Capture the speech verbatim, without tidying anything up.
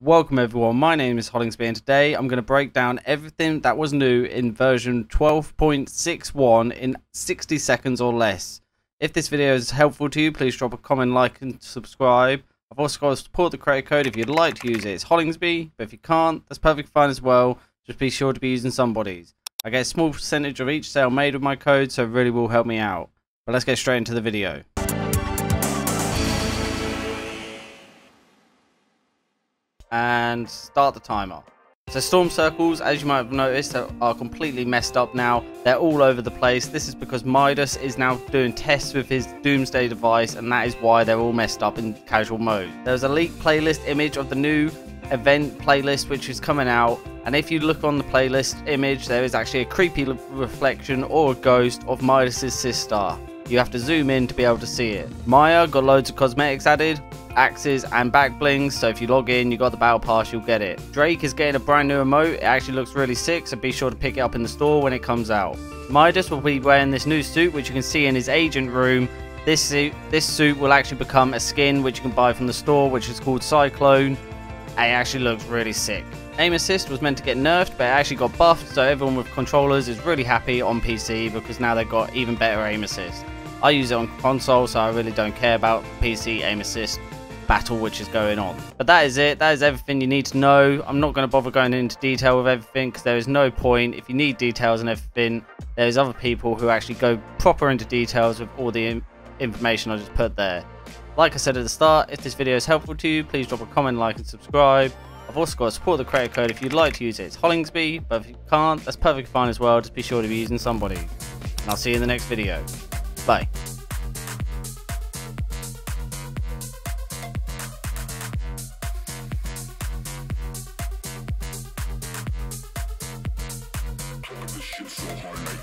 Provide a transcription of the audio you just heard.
Welcome everyone, my name is Hollingsbee and today I'm going to break down everything that was new in version twelve point six one in sixty seconds or less. If this video is helpful to you, please drop a comment, like and subscribe. I've also got a support the creator code if you'd like to use it. It's Hollingsbee, but if you can't, that's perfectly fine as well. Just be sure to be using somebody's. I get a small percentage of each sale made with my code, so it really will help me out. But let's get straight into the video. And start the timer. So storm circles, as you might have noticed, are completely messed up now. They're all over the place. This is because Midas is now doing tests with his doomsday device, and that is why they're all messed up in casual mode. There's a leaked playlist image of the new event playlist which is coming out, and if you look on the playlist image, there is actually a creepy reflection or a ghost of Midas's sister. You have to zoom in to be able to see it. Maya got loads of cosmetics added, axes and back blings, so if you log in, you got the battle pass, you'll get it. Drake is getting a brand new emote. It actually looks really sick, so be sure to pick it up in the store when it comes out. Midas will be wearing this new suit which you can see in his agent room. This suit, this suit will actually become a skin which you can buy from the store, which is called Cyclone, and it actually looks really sick. Aim assist was meant to get nerfed, but it actually got buffed, so everyone with controllers is really happy on P C because now they've got even better aim assist. I use it on console, so I really don't care about P C aim assist battle which is going on. But that is it. That is everything you need to know. I'm not going to bother going into detail with everything because there is no point. If you need details and everything, there's other people who actually go proper into details with all the information I just put there. Like I said at the start, if this video is helpful to you, please drop a comment, like and subscribe. I've also got a support the creator code if you'd like to use it. It's Hollingsbee, but if you can't, that's perfectly fine as well. Just be sure to be using somebody. And I'll see you in the next video. Bye. This shit's so hard.